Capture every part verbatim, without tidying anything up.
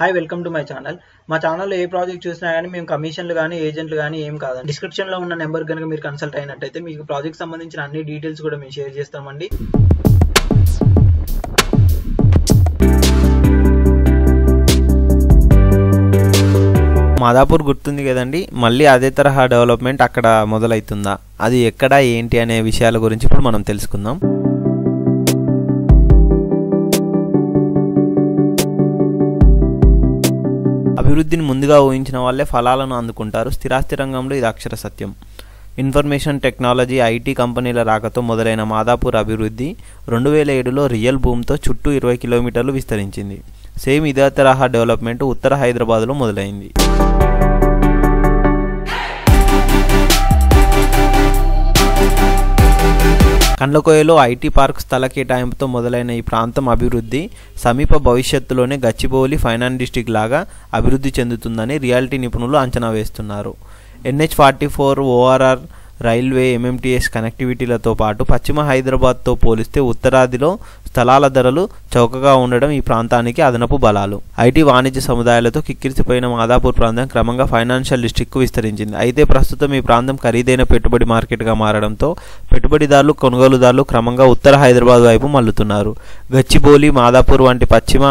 High welcome to my channel मा channel ए project चूसिना गानी मेम कमीशनलु गानी एजेंटलु गानी एम कादंడి डिस्क्रिप्शन लो उन्न नंबर गनुक मीरु कंसल्ट अयिनट्लयिते मीकु प्रोजेक्ट संबंधिंचिन अन्नी डीटेल्स कूडा मेम शेर चेस्तामंడి। మాదాపూర్ గుర్తుంది కదండి, మళ్ళీ అదే తరహా డెవలప్‌మెంట్ అక్కడ మొదలైతుందా, అది ఎక్కడ ఏంటి అనే విషయాల గురించి ఇప్పుడు మనం తెలుసుకుందాం। అభివృద్ధిని ముందుగా ఊహించిన వాళ్ళే ఫలాలను అందుకుంటారు, స్థిరాస్తి రంగంలో ఇది అక్షర సత్యం। ఇన్ఫర్మేషన్ టెక్నాలజీ ఐటీ కంపెనీల రాకతో మొదలైన మాదాపూర్ అభివృద్ధి రెండు వేల ఏడులో రియల్ భూమితో చుట్టూ ఇరవై కిలోమీటర్లు విస్తరించింది। సేమ్ ఇదే తరహా డెవలప్‌మెంట్ ఉత్తర హైదరాబాద్లో మొదలైంది। కండ్లకోయలో ఐటీ పార్క్ స్థల కేటాయింపుతో మొదలైన ఈ ప్రాంతం అభివృద్ధి సమీప భవిష్యత్తులోనే గచ్చిబౌలి ఫైనాన్స్ డిస్ట్రిక్ట్ లాగా అభివృద్ధి చెందుతుందని రియాలిటీ నిపుణులు అంచనా వేస్తున్నారు। NH forty four ORR railway MMTS కనెక్టివిటీలతో పాటు పశ్చిమ హైదరాబాద్తో పోలిస్తే ఉత్తరాదిలో స్థలాల ధరలు చౌకగా ఉండడం ఈ ప్రాంతానికి అదనపు బలాలు। ఐటీ వాణిజ్య సముదాయాలతో కిక్కిరిసిపోయిన మాదాపూర్ ప్రాంతం క్రమంగా ఫైనాన్షియల్ డిస్ట్రిక్ట్కు విస్తరించింది। అయితే ప్రస్తుతం ఈ ప్రాంతం ఖరీదైన పెట్టుబడి మార్కెట్గా మారడంతో పెట్టుబడిదారులు కొనుగోలుదారులు క్రమంగా ఉత్తర హైదరాబాద్ వైపు మళ్లుతున్నారు। గచ్చిబౌలి మాదాపూర్ వంటి పశ్చిమ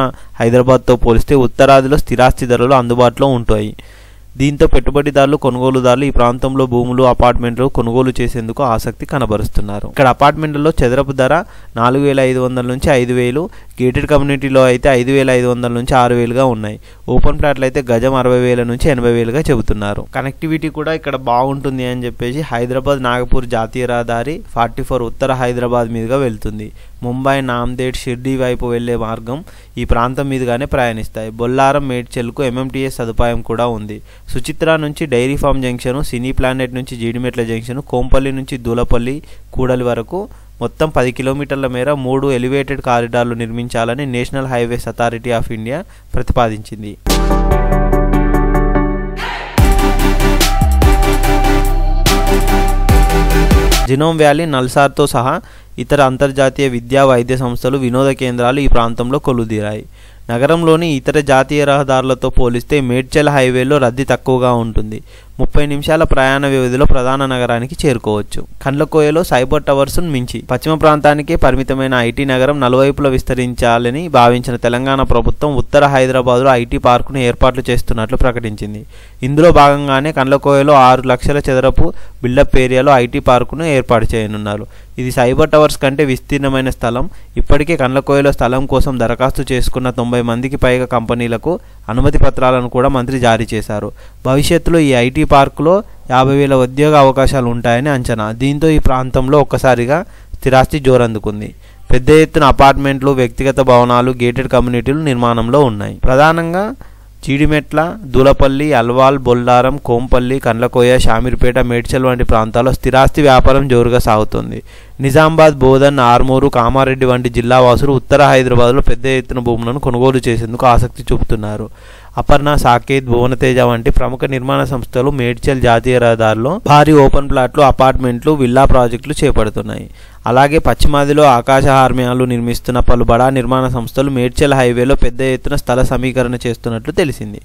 హైదరాబాద్తో పోలిస్తే ఉత్తరాదిలో స్థిరాస్తి ధరలు అందుబాటులో ఉంటాయి। దీంతో పెట్టుబడిదారులు కొనుగోలుదారులు ఈ ప్రాంతంలో భూములు అపార్ట్మెంట్లు కొనుగోలు చేసేందుకు ఆసక్తి కనబరుస్తున్నారు। ఇక్కడ అపార్ట్మెంట్లలో చదరపు ధర నాలుగు వేల ఐదు వందల నుంచి ఐదు వేలు, గేటెడ్ కమ్యూనిటీలో అయితే ఐదు వేల ఐదు వందల నుంచి ఆరు వేలుగా ఉన్నాయి। ఓపెన్ ప్లాట్లు అయితే గజం అరవై వేల నుంచి ఎనభై వేలుగా చెబుతున్నారు। కనెక్టివిటీ కూడా ఇక్కడ బాగుంటుంది అని చెప్పేసి హైదరాబాద్ నాగపూర్ జాతీయ రహదారి ఫార్టీ ఫోర్ ఉత్తర హైదరాబాద్ మీదుగా వెళ్తుంది। ముంబై నాందేడ్ షిర్డీ వైపు వెళ్లే మార్గం ఈ ప్రాంతం మీదుగానే ప్రయాణిస్తాయి। బొల్లారం మేడ్చల్కు ఎంఎంటీఎస్ సదుపాయం కూడా ఉంది। సుచిత్ర నుంచి dairy farm junction, cine planet నుంచి జీడిమెట్ల జంక్షన్, కోంపల్లి నుంచి దూలపల్లి కూడలి వరకు మొత్తం పది కిలోమీటర్ల మేర మూడు ఎలివేటెడ్ కారిడార్లు నిర్మించాలని National Highways Authority of India ప్రతిపాదించింది। జినోమ్ వ్యాలీ నల్సార్తో సహా ఇతర అంతర్జాతీయ విద్యా వైద్య సంస్థలు వినోద కేంద్రాలు ఈ ప్రాంతంలో కొలువుదీరాయి। నగరంలోని ఇతర జాతీయ రహదారులతో పోలిస్తే మేడ్చల్ హైవేలో రద్దీ తక్కువగా ఉంటుంది। ముప్పై నిమిషాల ప్రయాణ వ్యవధిలో ప్రధాన నగరానికి చేరుకోవచ్చు। కండ్లకోయలో సైబర్ టవర్స్ను మించి పశ్చిమ ప్రాంతానికే పరిమితమైన ఐటీ నగరం నలువైపులా విస్తరించాలని భావించిన తెలంగాణ ప్రభుత్వం ఉత్తర హైదరాబాద్లో ఐటీ పార్కును ఏర్పాట్లు చేస్తున్నట్లు ప్రకటించింది। ఇందులో భాగంగానే కండ్లకోయలో ఆరు లక్షల చదరపు బిల్డప్ ఏరియాలో ఐటీ పార్కును ఏర్పాటు చేయనున్నారు। ఇది సైబర్ టవర్స్ కంటే విస్తీర్ణమైన స్థలం। ఇప్పటికే కండ్లకోయలో స్థలం కోసం దరఖాస్తు చేసుకున్న తొంభై మందికి పైగా కంపెనీలకు అనుమతి పత్రాలను కూడా మంత్రి జారీ చేశారు। భవిష్యత్తులో ఈ ఐటీ పార్కులో యాభై వేల ఉద్యోగ అవకాశాలు ఉంటాయని అంచనా। దీంతో ఈ ప్రాంతంలో ఒక్కసారిగా స్థిరాస్తి జోరందుకుంది। పెద్ద ఎత్తున అపార్ట్మెంట్లు, వ్యక్తిగత భవనాలు, గేటెడ్ కమ్యూనిటీలు నిర్మాణంలో ఉన్నాయి। ప్రధానంగా జీడిమెట్ల, దూలపల్లి, అల్వాల్, బొల్లారం, కోంపల్లి, కండ్లకోయ, షామీర్పేట, మేడ్చల్ వంటి ప్రాంతాల్లో స్థిరాస్తి వ్యాపారం జోరుగా సాగుతుంది। నిజామాబాద్, బోధన్, ఆర్మూరు, కామారెడ్డి వంటి జిల్లా వాసులు ఉత్తర హైదరాబాద్లో పెద్ద ఎత్తున భూములను కొనుగోలు చేసేందుకు ఆసక్తి చూపుతున్నారు। అపర్ణ, సాకేత్, భువనతేజ వంటి ప్రముఖ నిర్మాణ సంస్థలు మేడ్చల్ జాతీయ రహదారిలో భారీ ఓపెన్ ప్లాట్లు, అపార్ట్మెంట్లు, విల్లా ప్రాజెక్టులు చేపడుతున్నాయి। అలాగే పశ్చిమాదిలో ఆకాశహార్మ్యాలు నిర్మిస్తున్న పలు బడా నిర్మాణ సంస్థలు మేడ్చల్ హైవేలో పెద్ద ఎత్తున స్థల సమీకరణ చేస్తున్నట్లు తెలిసింది।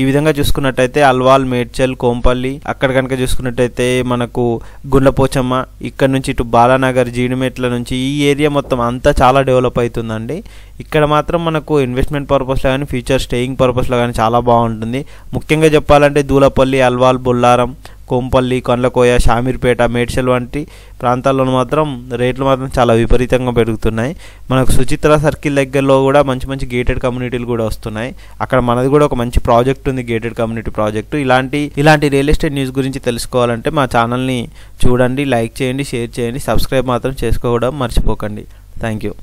ఈ విధంగా చూసుకున్నట్టయితే అల్వాల్, మేడ్చల్, కోంపల్లి, అక్కడ కనుక చూసుకున్నట్టయితే మనకు గుండ్లపోచమ్మ, ఇక్కడ నుంచి ఇటు బాలానగర్, జీడిమెట్ల నుంచి ఈ ఏరియా మొత్తం అంతా చాలా డెవలప్ అవుతుందండి। ఇక్కడ మాత్రం మనకు ఇన్వెస్ట్మెంట్ పర్పస్లో కానీ ఫ్యూచర్ స్టేయింగ్ పర్పస్లో కానీ చాలా బాగుంటుంది। ముఖ్యంగా చెప్పాలంటే దూలపల్లి, అల్వాల్, బొల్లారం, కోంపల్లి, కండ్లకోయ, షామీర్పేట, మేడ్చల్ వంటి ప్రాంతాల్లో మాత్రం రేట్లు మాత్రం చాలా విపరీతంగా పెరుగుతున్నాయి। మనకు సుచిత్ర సర్కిల్ దగ్గరలో కూడా మంచి మంచి గేటెడ్ కమ్యూనిటీలు కూడా వస్తున్నాయి। అక్కడ మనది కూడా ఒక మంచి ప్రాజెక్ట్ ఉంది, గేటెడ్ కమ్యూనిటీ ప్రాజెక్టు। ఇలాంటి ఇలాంటి రియల్ ఎస్టేట్ న్యూస్ గురించి తెలుసుకోవాలంటే మా ఛానల్ని చూడండి, లైక్ చేయండి, షేర్ చేయండి, సబ్స్క్రైబ్ మాత్రం చేసుకోవడం మర్చిపోకండి। Thank you.